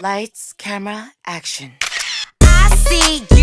Lights, camera, action. I see you.